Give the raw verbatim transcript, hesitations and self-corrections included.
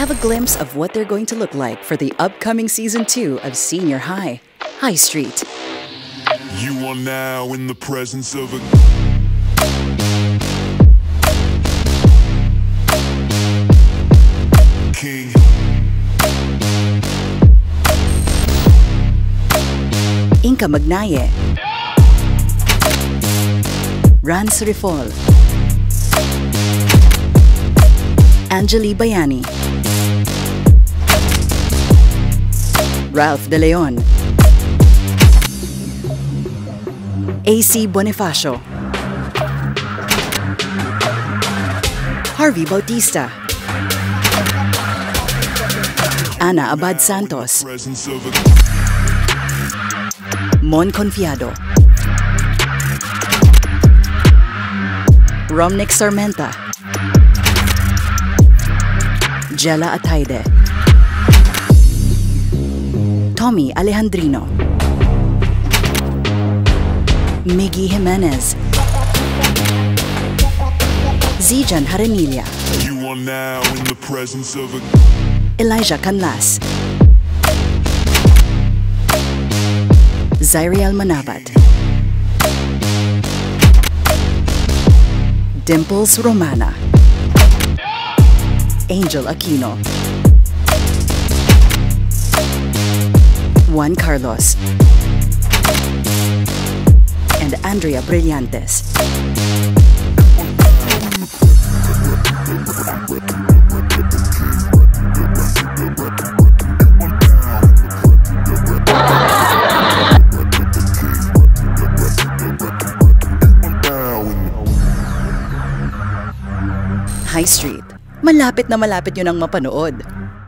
Have a glimpse of what they're going to look like for the upcoming Season two of Senior High, High Street. You are now in the presence of a... King. Inka Magnaye, Rans Rifol, Angelie Bayani, Ralph De Leon, A C Bonifacio, Harvey Bautista, Ana Abad Santos, Mon Confiado, Romnick Sarmenta, Jella Atayde, Tommy Alejandrino, Miggy Jimenez, Zijan Haramilia. You are now in the presence of a... Elijah Canlas, Zairiel Manabat, Dimples Romana, Angel Aquino, Juan Carlos, and Andrea Brillantes. High Street. Malapit na malapit yun ang mapanood.